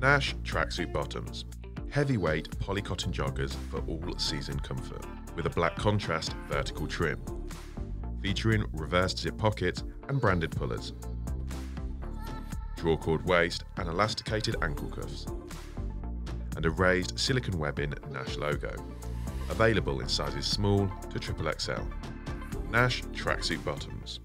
Nash tracksuit bottoms. Heavyweight polycotton joggers for all-season comfort, with a black contrast vertical trim, featuring reversed zip pockets and branded pullers, drawcord waist and elasticated ankle cuffs, and a raised silicone webbing Nash logo. Available in sizes small to XXL. Nash tracksuit bottoms.